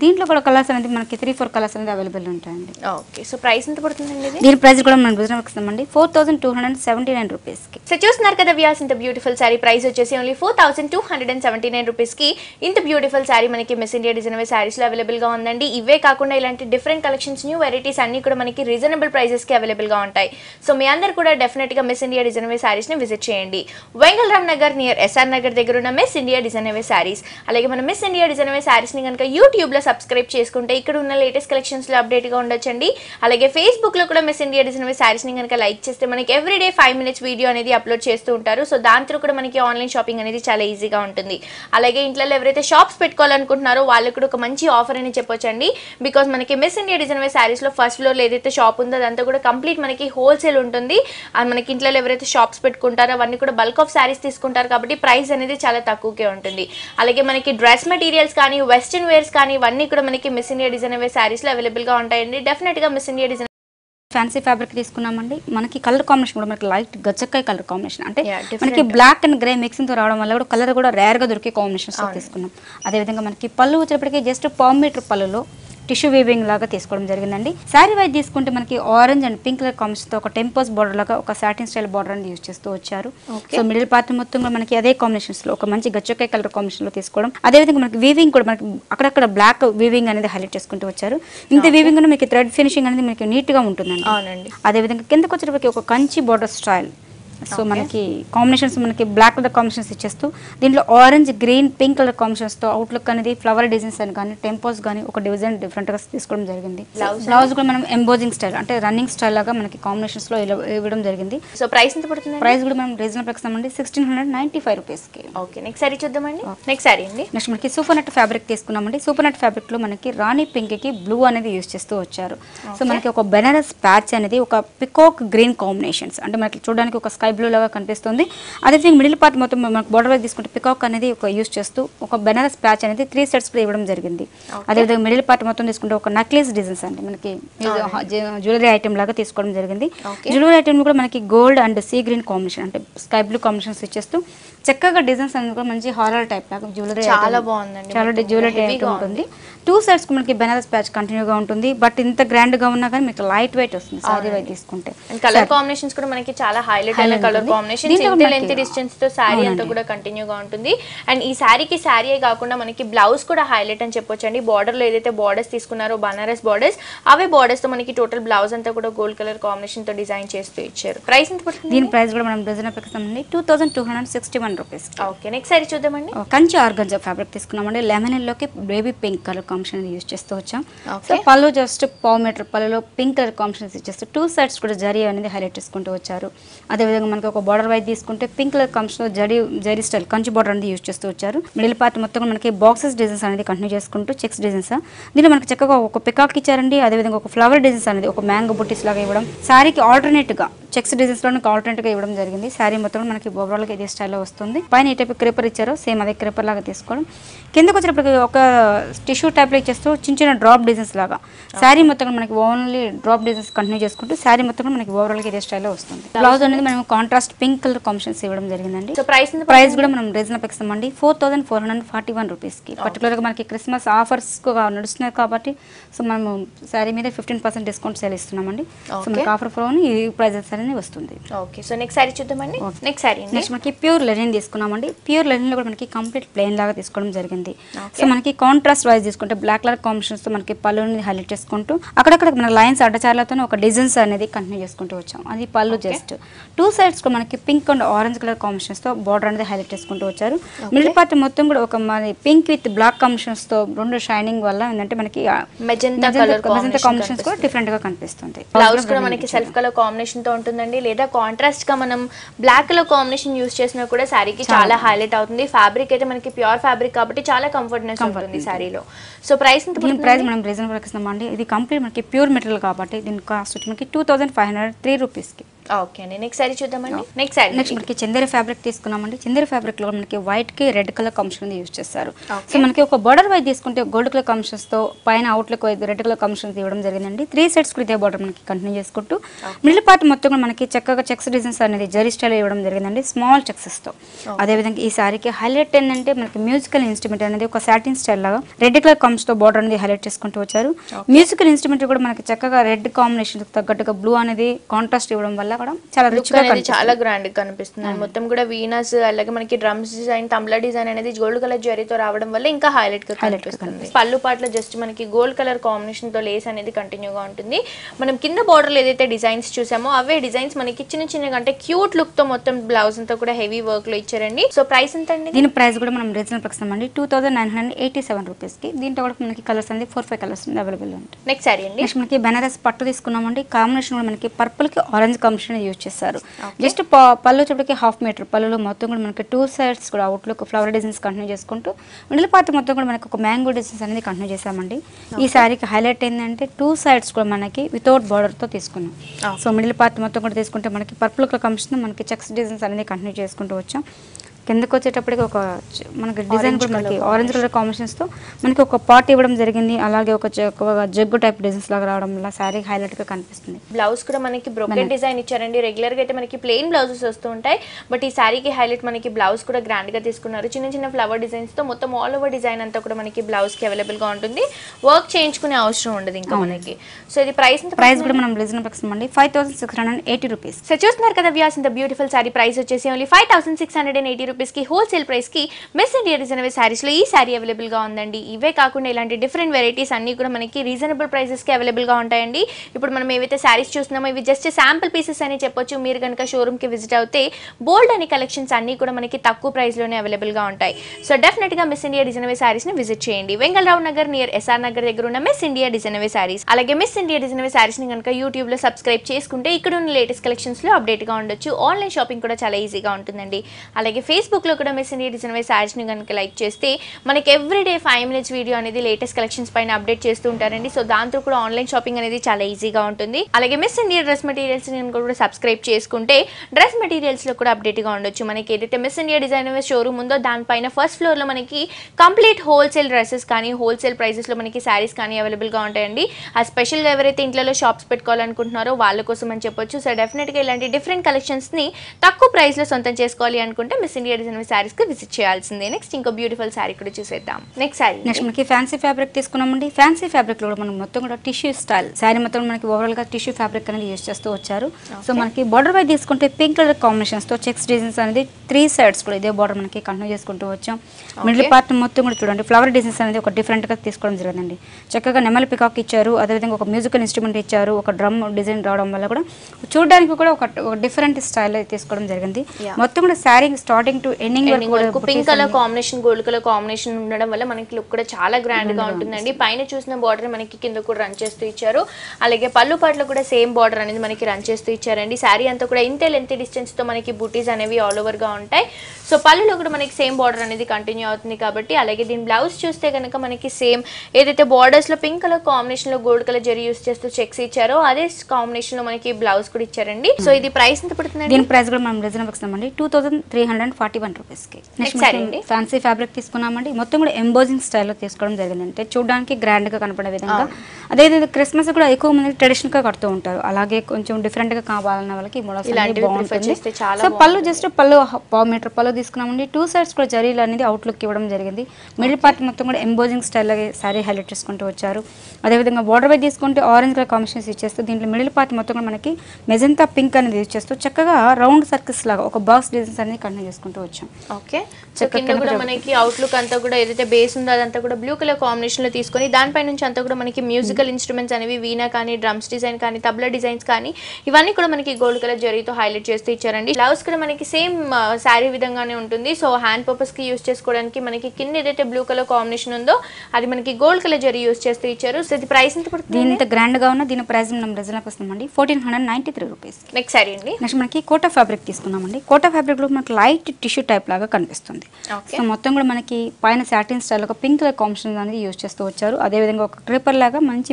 దీంట్లో కూడా కలర్స్ అనేది మనకి త్రీ ఫోర్ కలర్స్ అనేది అవైలబుల్ ఉంటాయండి. ఓకే సో ప్రైస్ ఎంత పడుతుందండి? దీని ప్రైస్ కూడా మనం బిజినెస్ చేస్తామండి four thousand two hundred seventy nine rupees కి. సో చూస్తున్నారు కదా వ్యూవర్స్ ఇంత బ్యూటిఫుల్ శారీ ప్రైస్ వచ్చేసి only four thousand two hundred and seventy nine rupees కి ఇంత బ్యూటిఫుల్ శారీ మనకి Miss India design way saris లో అవైలబుల్ గా ఉందండి. ఇవే కాకుండా ఇలాంటి డిఫరెంట్ కలెక్షన్స్ న్యూ వెరైటీస్ అన్ని కూడా మనకి రీజనబుల్ ప్రైజెస్ కి అవైలబుల్ గా ఉంటాయి. సో మీ అందరు కూడా డెఫినెట్ గా Miss India design way saris ని విజిట్ చేయండి. వెంగల్ రామ్ నగర్ నియర్ ఎస్ఆర్ నగర్ దగ్గర ఉన్న Miss India design way saris. అలాగే మన Miss India design way saris ని కనుక యూట్యూబ్ లో సబ్స్క్రైబ్ చేసుకుంటే ఇక్కడ ఉన్న లేటెస్ట్ కలెక్షన్స్ లో అప్డేట్ గా ఉండొచ్చండి. అలాగే ఫేస్బుక్ లో కూడా Miss India design way saris ని కనుక లైక్ చేస్తే మనకి every day five minutes video అనేది అప్లోడ్ చేస్తూ ఉంటారు. సో దాంతో కూడా మనకి ఆన్లైన్ షాపింగ్ అనేది చాలా ఈజీగా ఉంటుంది. అలాగే ఇంట్లో ఎవరైతే షాప్స్ పెట్టుకోవాలనుకుంటున్నారో వాళ్ళకు కూడా ఒక మంచి ఆఫర్ అని చెప్పొచ్చండి. బికాస్ మనకి Miss India design way saris లో ఫస్ట్ ఫ్లోర్ ఏదైతే షాప్ ఉందో అదంతా కూడా కంప్లీట్ మనకి హోల్సేల్ ఉంటుంది. మనకి ఇంట్లో ఎవరైతే షాప్స్ పెట్టుకుంటారో అవన్నీ కూడా బల్క్ ఆఫ్ శారీస్ తీసుకుంటారు కాబట్టి ప్రైస్ అనేది చాలా తక్కువకే ఉంటుంది. అలాగే మనకి డ్రెస్ మెటీరియల్స్ కానీ వెస్ట్రన్ వేర్స్ కానీ ఇవన్నీ కూడా మనకి Miss India design way saris లో అవైలబుల్ గా ఉంటాయండి. డెఫినెట్ గా Miss India design fancy fabric తీసుకున్నామండి. మనకి కలర్ కాంబినేషన్ కూడా మనకి లైట్ గచ్చకాయ కలర్ కాంబినేషన్ అంటే మనకి బ్లాక్ అండ్ గ్రే మిక్సింగ్ తో రావడం వల్ల కూడా కలర్ కూడా రేర్ గా దొరికే కాంబినేషన్స్ తీసుకున్నాం. అదేవిధంగా మనకి పళ్ళు వచ్చేప్పటికి జస్ట్ పావు మీటర్ పళ్ళులో టిష్యూ వీవింగ్ లాగా తీసుకోవడం జరిగిందండి. శారీ వైజ్ తీసుకుంటే మనకి orange and pink colour combination తో ఒక టెంపర్స్ బార్డర్ లాగా ఒక సాటిన్ స్టైల్ బార్డర్ అనేది యూజ్ చేస్తూ వచ్చారు. సో మిడిల్ పార్ట్ మొత్తం మనకి అదే కాంబినేషన్స్ లో ఒక మంచి గచ్చకాయ కలర్ కాంబినేషన్ లో తీసుకోవడం. అదేవిధంగా మనకి వీవింగ్ కూడా మనకి అక్కడక్కడ బ్లాక్ వీవింగ్ అనేది హైలైట్ చేసుకుంటూ వచ్చారు. ఇంత వీవింగ్ కూడా మీకు థ్రెడ్ ఫినిషింగ్ అనేది మనకి నీట్ గా ఉంటుందండి. అదేవిధంగా కిందకు వచ్చేటప్పటికి ఒక కంచి బార్డర్ స్టైల్ సో మనకి కాంబినేషన్స్ మనకి బ్లాక్ కలర్ కాంబినేషన్స్ ఇచ్చేస్తూ దీంట్లో orange green pink colour combinations తో అవుట్లుక్ అనేది ఫ్లవర్ డిజైన్స్ అని కానీ టెంపోస్ కానీ ఒక డిజైన్ డిఫరెంట్ గా తీసుకోవడం జరిగింది. బ్లౌజ్ కూడా మనం ఎంబోజింగ్ స్టైల్ అంటే రన్నింగ్ స్టైల్ లాగా మనకి కాంబినేషన్స్ లో ఇవ్వడం జరిగింది. సో ప్రైస్ ఎంత పడుతుంది? ప్రైస్ కూడా మనం రీజనబుల్ పెట్టుకున్నామండి sixteen hundred ninety five rupees కి. ఓకే నెక్స్ట్ సారీ చూద్దామండి. నెక్స్ట్ సారీ అండి. నెక్స్ట్ మనకి సూపర్ నెట్ ఫ్యాబ్రిక్ తీసుకున్నామండి. సూపర్ నెట్ ఫ్యాబ్రిక్ లో మనకి రాణి పింక్ కి బ్లూ అనేది యూజ్ చేస్తూ వచ్చారు. సో మనకి ఒక బెనారస్ ప్యాచ్ అనేది ఒక పికాక్ గ్రీన్ కాంబినేషన్స్ అంటే మనకి చూడడానికి ఒక స్కై బ్లూ లాగా కనిపిస్తుంది. అదేవిధంగా మిడిల్ పార్ట్ మొత్తం మనకు బోర్డర్ వైపు తీసుకుంటే పికాక్ అనేది ఒక యూజ్ చేస్తూ ఒక బెనారస్ ప్యాచ్ అనేది త్రీ సెట్స్ ఇవ్వడం జరిగింది. అదేవిధంగా మిడిల్ పార్ట్ మొత్తం తీసుకుంటే ఒక నెక్లెస్ డిజైన్స్ అంటే మనకి జ్యువెలరీ ఐటమ్ లాగా తీసుకోవడం జరిగింది. జ్యువెలరీ ఐటమ్ కూడా మనకి gold and sea green combination అంటే స్కై బ్లూ కాంబినేషన్స్ ఇచ్చేస్తూ చక్కగా డిజైన్స్ అనేది కూడా మంచి హారర్ టైప్ లాగా జ్యువెలరీ చాలా బాగుందండి. చాలా జ్యువెలరీ ఉంటుంది. టూ సైడ్స్ మనకి బెనారస్ ప్యాచ్ కంటిన్యూగా ఉంటుంది. బట్ ఇంత గ్రాండ్ గా ఉన్నా కానీ మీకు లైట్ వెయిట్ వస్తుంది సారీ వైపు తీసుకుంటే. కలర్ కాంబినేషన్స్ కూడా మనకి చాలా హైలైట్ అయిన కలర్ కాంబినేషన్స్ ఇంత లెంత్ డిస్టెన్స్ తో సారీ అంతా కూడా కంటిన్యూగా ఉంటుంది. అండ్ ఈ సారీకి సారీయే కాకుండా మనకి బ్లౌజ్ కూడా హైలైట్ అని చెప్పొచ్చండి. బార్డర్ లో ఏదైతే బార్డర్స్ తీసుకున్నారో బనారస్ బార్డర్స్ అవే బార్డర్స్ తో మనకి టోటల్ బ్లౌజ్ అంతా కూడా గోల్డ్ కలర్ కాంబినేషన్ తో డిజైన్ చేస్తూ ఇచ్చారు. ప్రైస్ ఎంత పడుతుంది? దీని ప్రైస్ కూడా మనం డిజైన్ ప్రకారం two thousand two hundred sixty one one hundred rupees. Okay, next sari chuddamandi. Kanchi organza fabric teeskunnamandi. Lemon yellow ki baby pink color combination use chestu vacham. So pallu just palmeter pallulo pink color combination ichestu two sides kuda jari anedi highlight chestuntu vacharu. Ade vidhanga manaku oka border wise teeskunte pink color combination lo jari jari style kanchi border anedi use chestu vacharu. Middle part motham manaki boxes designs anedi continue chestuntu checks designs. Dinlo manaku chekkaga oka peacock icharandi. Ade vidhanga oka flower designs anedi oka mango butties laga ivadam. Sari ki alternate ga checks designs lo alternate ga ivadam jarigindi. Sari motham manaki overall ga ide style వస్తుంది పైన ఈ type creeper ఇచ్చారు same అదే creeper లాగా తీసుకోవడం కిందకి వచ్చేటప్పటికి ఒక టిష్యూ టైప్ లో ఇచ్చేస్తూ చిన్న చిన్న డ్రాప్ డిజైన్స్ లాగా సారీ మొత్తం మనకి ఓన్లీ డ్రాప్ డిజైన్స్ కంటిన్యూ చేసుకుంటూ సారీ మొత్తం మనకి ఓవరాల్ గా ఇదే స్టైల్ లో వస్తుంది బ్లౌజ్ అనేది మనం కాంట్రాస్ట్ పింక్ కలర్ కాంబినేషన్స్ ఇవ్వడం జరిగిందండి సో ప్రైస్ ప్రైస్ కూడా మనం రీజనబుల్ ఇస్తామండి four thousand four hundred forty-one rupees కి పర్టిక్యులర్ గా మనకి క్రిస్మస్ ఆఫర్స్ కు నడుస్తున్నాయి కాబట్టి సో మనం సారీ మీద fifteen percent డిస్కౌంట్ సేల్ ఇస్తున్నామండి సో మనకి ఆఫర్ ఫోన్ ఈ ప్రైసెస్ అనేది వస్తుంది ఓకే సో నెక్స్ట్ సారీ చూద్దామండి నెక్స్ట్ సారీ నెక్స్ట్ మనకి ప్యూర్ లెనిన్ తీసుకున్నామండి ప్యూర్ లెనిన్ లో కూడా మనకి కంప్లీట్ ప్లెయిన్ లాగా తీసుకోవడం జరిగింది సో మనకి కాంట్రాస్ట్ వైస్ తీసుకుంటే బ్లాక్ కలర్ కాంబినేషన్స్ తో మనకి పళ్ళుని హైలైట్ చేసుకుంటూ అక్కడక్కడ మన లైన్స్ అడ్డచార్లతోనే ఒక డిజైన్స్ అనేది కంటిన్యూ చేసుకుంటూ వచ్చాం అది పళ్ళు జస్ట్ టూ సైడ్స్ కు మనకి pink and orange colour combinations తో బోర్డర్ అనేది హైలైట్ చేసుకుంటూ వచ్చారు మిడిల్ పార్ట్ మొత్తం కూడా ఒక మన పింక్ విత్ బ్లాక్ కాంబినేషన్స్ తో రెండు షైనింగ్ వల్ల ఏంటంటే మనకి మెజెంటా కలర్ కాంబినేషన్స్ కూడా డిఫరెంట్ గా కనిపిస్తుంది బ్లౌజ్ కూడా మనకి సెల్ఫ్ కలర్ కాంబినేషన్ తో ఉంటుందండి లేదా కాంట్రాస్ట్ గా మనం బ్లాక్ కలర్ కాంబినేషన్ యూస్ చేసినా కూడా సారీ కి చాలా హైలైట్ అవుతుంది ఫ్యాబ్రిక్ అయితే మనకి ప్యూర్ ఫ్యాబ్రిక్ కాబట్టి చాలా కంఫర్ట్నెస్ ఉంటుంది సారీలో సో ప్రైస్ ఎంత పడుతుంది ప్రైస్ మనం రీజనబుల్ ఇస్తామండి ఇది కంప్లీట్ మనకి ప్యూర్ మెటీరియల్ కాబట్టి దీని కాస్ట్ మనకి two thousand five hundred three rupees కి ఓకే అండి నెక్స్ట్ సారీ చూద్దామండి నెక్స్ట్ సారీ నెక్స్ట్ మనకి చందేరి ఫ్యాబ్రిక్ తీసుకున్నామండి చందేరి ఫ్యాబ్రిక్ లో మనకి వైట్ కి రెడ్ కలర్ కాంబినేషన్ యూస్ చేస్తారు సో మనకి ఒక బోర్డర్ వైస్ తీసుకుంటే గోల్డ్ కలర్ కాంబినేషన్స్ తో పైన outlook wise red colour combination ఇవ్వడం జరిగిందండి త్రీ సెట్స్ కూడా ఇదే బోర్డర్ మనకి కంటిన్యూ చేసుకుంటూ మిడిల్ పార్ట్ మొత్తం మనకి చక్కగా చెక్స్ డిజైన్స్ అనేది జరీ స్టైల్ ఇవ్వడం జరిగిందండి స్మాల్ చెక్సెస్ తో అదే విధంగా ఈ సారీకి హైలైట్ ఏంటంటే మనకి మ్యూజికల్ ఇన్స్ట్రుమెంట్ అనేది ఒక సాటిన్ స్టైల్ లాగా రెడ్ కలర్ కాంబినేషన్ తో బోర్డర్ అనేది హైలైట్ చేసుకుంటూ వచ్చారు మ్యూజికల్ ఇన్స్ట్రుమెంట్ కూడా మనకి చక్కగా రెడ్ కాంబినేషన్ తగ్గట్టుగా బ్లూ అనేది కాంట్రాస్ట్ ఇవ్వడం వల్ల చాలా రిచ్ గా చాలా గ్రాండ్ గా కనిపిస్తుంది మొత్తం కూడా వీనస్ అలాగే మనకి డ్రమ్స్ డిజైన్ తమ్లా డిజైన్ అనేది గోల్డ్ కలర్ జరీతో రావడం వల్ల ఇంకా హైలైట్ గా కనిపిస్తుంది పళ్ళు పాటలో జస్ట్ మనకి గోల్డ్ కలర్ కాంబినేషన్ తో లేస్ అనేది కంటిన్యూగా ఉంటుంది మనం కింద బోర్డర్ ఏదైతే డిజైన్స్ చూసామో అవే డిజైన్స్ మనకి చిన్న చిన్నగా అంటే క్యూట్ లుక్ తో మొత్తం బ్లౌజ్ అంతా కూడా హెవీ వర్క్ లో ఇచ్చారండి సో ప్రైస్ ఎంత అండి దీని ప్రైస్ కూడా మనం రీజనబుల్ ఇస్తామండి two thousand nine hundred eighty-seven rupees కి దీంతో కూడా మనకి కలర్స్ అనేది ఫోర్ ఫైవ్ కలర్స్ అవైలబుల్ ఉంటాయి నెక్స్ట్ సారీ అండి నెక్స్ట్ మనకి బనారస్ పట్టు తీసుకున్నామండి కాంబినేషన్ కూడా మనకి పర్పుల్ కి ఆరెంజ్ కాంబినేషన్ యూజ్ చేశారు జస్ట్ పళ్ళు వచ్చేటప్పటికి హాఫ్ మీటర్ పళ్ళులో మొత్తం కూడా మనకి టూ సైడ్స్ కూడా అవుట్లుక్ ఫ్లవర్ డిజైన్స్ కంటిన్యూ చేసుకుంటూ మిడిల్ పార్ట్ మొత్తం కూడా మనకి ఒక మ్యాంగో డిజైన్స్ అనేది కంటిన్యూ చేసామండి ఈ సారీకి హైలైట్ ఏంటంటే టూ సైడ్స్ కూడా మనకి వితౌట్ బోర్డర్ తో తీసుకున్నాం సో మిడిల్ పార్ట్ మొత్తం కూడా తీసుకుంటే మనకి పర్పుల్ కలర్ కాంబినేషన్ మనకి చెక్స్ డిజైన్స్ అనేది కంటిన్యూ చేసుకుంటూ వచ్చాం కిందకు వచ్చేటప్పటికి ఒక మనకి డిజైన్ కూడా మనకి ఆరెంజ్ కలర్ కాంబినేషన్స్ తో మనకి ఒక పాట్ ఇవ్వడం జరిగింది అలాగే ఒక జగ్గు టైప్ డిజైన్స్ లాగా రావడం వల్ల సారీ హైలైట్ గా కనిపిస్తుంది బ్లౌజ్ కూడా మనకి బ్రోకెట్ డిజైన్ ఇచ్చారండి రెగ్యులర్ గా అయితే మనకి ప్లెయిన్ బ్లౌజెస్ వస్తూ ఉంటాయి బట్ ఈ సారీకి హైలైట్ మనకి బ్లౌజ్ కూడా గ్రాండ్ గా తీసుకున్నారు చిన్న చిన్న ఫ్లవర్ డిజైన్స్ తో మొత్తం ఆల్ ఓవర్ డిజైన్ అంతా కూడా మనకి బ్లౌజ్ కి అవైలబుల్ గా ఉంటుంది వర్క్ చేయించుకునే అవసరం ఉండదు ఇంకా మనకి సో ఇది ప్రైస్ ప్రైస్ కూడా మనం రీజనబుల్ ఇస్తామండి five thousand six hundred eighty rupees so చూస్తున్నారు కదా వ్యాస్ ఇంత బ్యూటిఫుల్ సారీ ప్రైస్ వచ్చేసి only five thousand six hundred eighty rupees కి హోల్సేల్ ప్రైస్ కి మిస్ ఇండియా రీజనబుల్ సారీస్ లో ఈ సారీ అవైలబుల్ గా ఉందండి ఇవే కాకుండా ఇలాంటి డిఫరెంట్ వెరైటీస్ అన్ని కూడా మనకి రీజనబుల్ ప్రైసెస్ కి అవైలబుల్ గా ఉంటాయండి ఇప్పుడు మనం ఏవైతే సారీస్ చూస్తున్నామో ఇవి జస్ట్ శాంపుల్ పీసెస్ అని చెప్పొచ్చు మీరు కనుక షోరూమ్ కి విజిట్ అవుతే బోల్డ్ అనే కలెక్షన్స్ అన్ని కూడా మనకి తక్కువ ప్రైస్ లోనే అవైలబుల్ గా ఉంటాయి సో డెఫినెట్ గా మిస్ ఇండియా రీజనబుల్ సారీస్ ని విజిట్ చేయండి వెంగళరావు నగర్ నియర్ ఎస్ఆర్ నగర్ దగ్గర ఉన్న మిస్ ఇండియా రీజనబుల్ సారీస్ అలాగే మిస్ ఇండియా రీజనబుల్ సారీస్ ని కనుక యూట్యూబ్ లో సబ్స్క్రైబ్ చేసుకుంటే ఇక్కడ ఉన్న లేటెస్ట్ కలెక్షన్స్ లో అప్డేట్ గా ఉండొచ్చు ఆన్లైన్ షాపింగ్ కూడా చాలా ఈజీగా ఉంటుందండి అలాగే ఫేస్బుక్ లో కూడా మిస్ ఇండియా రీజనబుల్ సారీస్ ని కనుక లైక్ చేస్తే మనకి ఎవ్రీడే ఫైవ్ మినిట్స్ వీడియో అనేది లేటెస్ట్ కలెక్షన్స్ పైన అప్డేట్ చేస్తూ ఉంటారండి సో దాంతో కూడా ఆన్లైన్ షాపింగ్ అనేది చాలా ఈజీగా ఉంటుంది అలాగే మిస్ ఇండియా డ్రెస్ మెటీరియల్స్ ని కూడా సబ్స్క్రైబ్ చేసుకుంటే డ్రెస్ మెటీరియల్స్ లో కూడా అప్డేట్ గా ఉండొచ్చు మనకి ఏదైతే మిస్ ఇండియా రీజనబుల్ షోరూమ్ ఉందో దానిపైన ఫస్ట్ ఫ్లోర్ లో మనకి కంప్లీట్ హోల్సేల్ డ్రెస్సెస్ కానీ హోల్సేల్ ప్రైసెస్ లో మనకి సారీస్ కానీ అవైలబుల్ గా ఉంటాయండి ఆ స్పెషల్ గా ఎవరైతే ఇంట్లో షాప్స్ పెట్టుకోవాలనుకుంటున్నారో వాళ్ళ కోసం అని చెప్పొచ్చు సో డెఫినెట్ గా ఇలాంటి డిఫరెంట్ కలెక్షన్స్ ని తక్కువ ప్రైస్ లో సొంతం చేసుకోవాలి అనుకుంటే మిస్ ఇండియా రీజనబుల్ సారీస్ కి విజిట్ చేయాల్సిందే నెక్స్ట్ ఇంకో బ్యూటిఫుల్ సారీ కూడా చూసేద్దాం నెక్స్ట్ సారీ నెక్స్ట్ మనకి ఫ్యాన్సీ ఫ్యాబ్రిక్ తీసుకున్నామండి ఫ్యాన్సీ ఫ్యాబ్రిక్ లో మనం మొత్తం కూడా టిష్యూ స్టైల్ సారీ మొత్తం మనకి ఓవరాల్ గా టిష్యూ ఫ్యాబ్రిక్ అనేది యూస్ చేస్తూ వచ్చారు సో మనకి బోర్డర్ వైస్ తీసుకుంటే పింక్ కలర్ కాంబినేషన్స్ తో చెక్స్ డిజైన్స్ అనేది త్రీ సైడ్స్ కూడా ఇదే బోర్డర్ మనకి కంటిన్యూ చేసుకుంటూ వచ్చాం మిడిల్ పార్ట్ మొత్తం కూడా చూడండి ఫ్లవర్ డిజైన్స్ అనేది ఒక డిఫరెంట్ గా తీసుకోవడం జరిగిందండి చక్కగా నెమలి పికాక్ ఇచ్చారు అదేవిధంగా ఒక మ్యూజికల్ ఇన్స్ట్రుమెంట్ ఇచ్చారు ఒక డ్రమ్ డిజైన్ రావడం వల్ల కూడా చూడడానికి కూడా ఒక డిఫరెంట్ స్టైల్ తీసుకోవడం జరిగింది మొత్తం కూడా sari starting ending to ending, ending work work pink color combination, gold color combination undadam valla manaki look kuda chaala grand ga untundandi. Paina chusina border manaki kinda kuda run chestu icharu. Alage pallu patla kuda same border anedi manaki run chestu icharandi. Saree anta kuda inte length distance tho manaki booties anevi all over ga untai. So pallu lo kuda manaki same border anedi continue avutundi kabatti alage din blouse chuste ganaka manaki same edaithe borders lo pink color combination lo gold color jari use chestu checks icharo ade combination lo manaki blouse kuda icharandi. So idi price enta padutundandi. Din price kuda manam reasonable isthamandi two thousand three hundred forty-one rupees ki. Next saree fancy fabric తీసుకున్నామండి. మొత్తం కూడా embossing style లో తీసుకోవడం జరిగిందంటే చూడడానికి grand గా కనపడే విధంగా అదే ఇది క్రిస్మస్ కూడా ఎక్కువ మంది ట్రెడిషనల్ గా కడుతూ ఉంటారు. అలాగే కొంచెం డిఫరెంట్ గా కావాలన్న వాళ్ళకి ఈ మోడల్స్ అన్ని బాగుంటుంది. సో పల్లు జస్ట్ పల్లు పావు మీటర్ పల్లు తీసుకున్నామండి. టూ సైడ్స్ కూడా జరీలు అనేది అవుట్ లుక్ ఇవ్వడం జరిగింది. మిడిల్ పార్ట్ మొత్తం కూడా ఎంబోజింగ్ స్టైల్ లాగే సారీ హైలైట్ చేసుకుంటూ వచ్చారు. అదే విధంగా బోర్డర్ వైస్ తీసుకుంటే ఆరెంజ్ కలర్ కాంబినేషన్స్ ఇచ్చేస్తూ దీంట్లో మిడిల్ పార్ట్ మొత్తం కూడా మనకి మెజంతా పింక్ అనేది ఇచ్చేస్తూ చక్కగా రౌండ్ సర్కిల్స్ లాగా ఒక బాక్స్ డిజైన్స్ అనేది కంటిన్యూ చేసుకుంటూ వచ్చాం. ఓకే చక్కగా కూడా మనకి అవుట్ లుక్ అంతా కూడా ఏదైతే బేస్ ఉందో అదంతా కూడా బ్లూ కలర్ కాంబినేషన్ లో తీసుకొని దానిపై నుంచి అంతా కూడా మనకి మ్యూజికల్ ఇన్స్ట్రుమెంట్స్ అనేవి వీణా కానీ డ్రమ్స్ డిజైన్ కానీ తబలా డిజైన్స్ కానీ ఇవన్నీ కూడా మనకి గోల్డ్ కలర్ జరీతో హైలైట్ చేస్తూ ఇచ్చారండి. బ్లౌజ్ కూడా మనకి సేమ్ శారీ విధంగానే ఉంటుంది. సో హ్యాండ్ పర్పస్ కి యూజ్ చేసుకోవడానికి మనకి కింద ఏదైతే బ్లూ కలర్ కాంబినేషన్ ఉందో అది మనకి గోల్డ్ కలర్ జరీ యూజ్ చేస్తూ ఇచ్చారు. సో ఇది ప్రైస్ ఎంత పడుతుంది? దీనింత గ్రాండ్ గా ఉన్న దీని ప్రైస్ మనం రిజనబుల్ వస్తుందండి fourteen ninety-three rupees. Next sari అండి. నెక్స్ట్ మనకి కోటా ఫ్యాబ్రిక్ తీసుకున్నామండి. కోటా ఫ్యాబ్రిక్ లో మనకి లైట్ టిష్యూ టైప్ లాగా కనిపిస్తుంది. సో మొత్తం కూడా మనకి పైన సాటిన్ స్టైల్ ఒక పింక్ కలర్ కాంబినేషన్ అనేది యూజ్ చేస్తూ వచ్చారు. అదేవిధంగా ఒక క్రీపర్ లాగా మంచి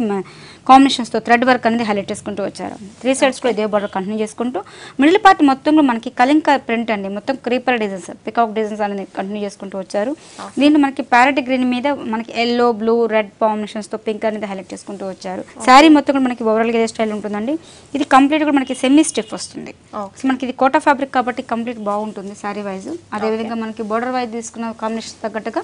కాంబినేషన్స్తో థ్రెడ్ వర్క్ అనేది హైలైట్ చేసుకుంటూ వచ్చారు. త్రీ సైడ్స్ కూడా ఇదే బార్డర్ కంటిన్యూ చేసుకుంటూ మిడిల్ పార్ట్ మొత్తం కూడా మనకి కళింక ప్రింట్ అండి. మొత్తం క్రీపర్ డిజైన్స్ పికాక్ డిజైన్స్ అనేది కంటిన్యూ చేసుకుంటూ వచ్చారు. దీంట్లో మనకి ప్యారెట్ గ్రీన్ మీద మనకి ఎల్లో బ్లూ రెడ్ కాంబినేషన్స్తో పింక్ అనేది హైలైట్ చేసుకుంటూ వచ్చారు. శారీ మొత్తం కూడా మనకి ఓవరాల్గా ఇదే స్టైల్ ఉంటుందండి. ఇది కంప్లీట్ కూడా మనకి సెమీ స్టిఫ్ వస్తుంది. సో మనకి ఇది కోటా ఫ్యాబ్రిక్ కాబట్టి కంప్లీట్ బాగుంటుంది శారీ వైజ్. అదేవిధంగా మనకి బోర్డర్ వైజ్ తీసుకున్న కాంబినేషన్ తగ్గట్టుగా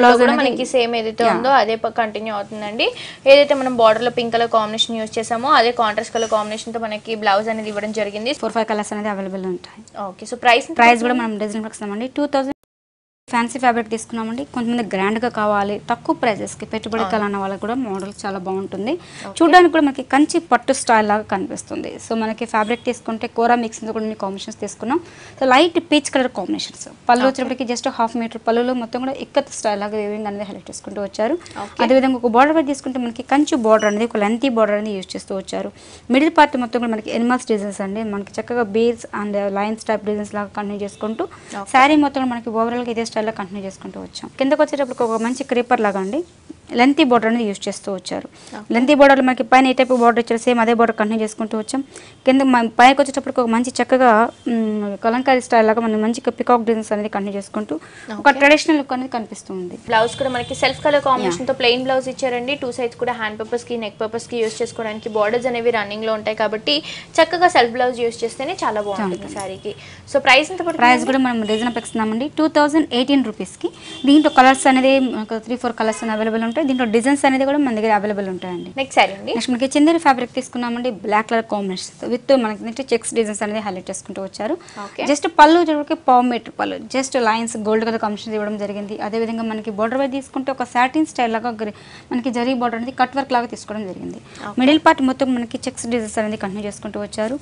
బ్లౌజ్ కూడా మనకి సేమ్ ఏదైతే ఉందో అదే కంటిన్యూ అవుతుందండి. ఏదైతే మనం బార్డర్ లో పింక్ కలర్ కాంబినేషన్ యూజ్ చేసామో అదే కాంట్రాస్ట్ కలర్ కాంబినేషన్ తో మనకి బ్లౌజ్ అనేది ఇవ్వడం జరిగింది. ఫోర్ ఫైవ్ కలర్స్ అనేది అవైలబుల్ ఉంటాయి. ఓకే సో ప్రైస్ ప్రైస్ కూడా మనం డిజైన్ వస్తామండి. టూ థౌసండ్ ఫ్యాన్సీ ఫ్యాబ్రిక్ తీసుకున్నామండి. కొంతమంది గ్రాండ్గా కావాలి తక్కువ ప్రైజెస్కి పెట్టుబడి కలన్న వాళ్ళకి కూడా మోడల్ చాలా బాగుంటుంది. చూడడానికి కూడా మనకి కంచి పట్టు స్టైల్ లాగా కనిపిస్తుంది. సో మనకి ఫ్యాబ్రిక్ తీసుకుంటే కూర మిక్సింగ్ కూడా కొన్ని కాంబినేషన్స్ తీసుకున్నాం. So light peach colour combinations పళ్ళు వచ్చేప్పటికి జస్ట్ హాఫ్ మీటర్ పళ్ళులో మొత్తం కూడా ఇక్కత్ స్టైల్ లాగా వీవింగ్ అనేది హైలైట్ చేసుకుంటూ వచ్చారు. అదేవిధంగా ఒక బార్డర్ వైపు తీసుకుంటే మనకి కంచి బార్డర్ అనేది ఒక లెంతీ బార్డర్ అనేది యూజ్ చేస్తూ వచ్చారు. మిడిల్ పార్ట్ మొత్తం కూడా మనకి ఎనిమల్స్ డిజైన్స్ అండి. మనకి చక్కగా beads and lines type designs లాగా కంటిన్యూ చేసుకుంటూ శారీ మొత్తం మనకి ఓవరాల్గా ఇదే స్టైల్ కంటిన్యూ చేసుకుంటూ వచ్చాం. కిందకు వచ్చేటప్పుడు ఒక మంచి క్రీపర్ లాగా అండి లెంతీ బోర్డర్ అనేది యూజ్ చేస్తూ వచ్చారు. లెంతీ బోర్డర్లో మనకి పైన ఏ టైప్ బోర్డర్ వచ్చారు సేమ్ అదే బోర్డర్ కంటిన్యూ చేసుకుంటూ వచ్చాం. కింద పైకి వచ్చేటప్పటికి ఒక మంచి చక్కగా కలంకారీ స్టైల్ లాగా మనం మంచి పికాక్ డిజైన్స్ అనేది కంటిన్యూ చేసుకుంటూ ఒక ట్రెడిషనల్ లుక్ అనేది కనిపిస్తుంది. బ్లౌజ్ కూడా మనకి సెల్ఫ్ కలర్ కాంబినేషన్ తో ప్లెయిన్ బ్లౌజ్ ఇచ్చారండి. టూ సైడ్స్ కూడా హ్యాండ్ పర్పస్ కి నెక్ పర్పస్ కి యూజ్ చేసుకోవడానికి బోర్డర్స్ అనేవి రన్నింగ్ లో ఉంటాయి కాబట్టి చక్కగా సెల్ఫ్ బ్లౌజ్ యూజ్ చేస్తేనే చాలా బాగుంటుంది సారీకి. సో ప్రైస్ ఎంత పడుతుంది? ప్రైస్ కూడా మనం రీజనబుల్ ఇస్తున్నామండి టూ థౌసండ్ ఎయిటీన్ రూపీస్ కి. దీంట్లో కలర్స్ అనేది త్రీ ఫోర్ కలర్స్ అవైలబుల్ ఉంటాయి. దీంట్లో డిజైన్స్ అనేది కూడా మన దగ్గర అవైలబుల్ ఉంటాయండి. నెక్స్ట్ సారీ అండి. నెక్స్ట్ మనకి చిందరి ఫ్యాబ్రిక్ తీసుకున్నామండి. బ్లాక్ కలర్ కాంబినేషన్ విత్ మనకి చెక్స్ డిజైన్స్ అనేది హైలైట్ చేసుకుంటూ వచ్చారు. జస్ట్ పళ్ళు వచ్చేటప్పటికి పావు మీటర్ పళ్ళు just lines gold colour combination ఇవ్వడం జరిగింది. అదేవిధంగా మనకి బోర్డర్ వైపు తీసుకుంటే ఒక సాటిన్ స్టైల్ లాగా మనకి జరీ బోర్డర్ అనేది కట్ వర్క్ లాగా తీసుకోవడం జరిగింది. మిడిల్ పార్ట్ మొత్తం మనకి చెక్స్ డిజైన్స్ అనేది కంటిన్యూ చేసుకుంటూ వచ్చారు.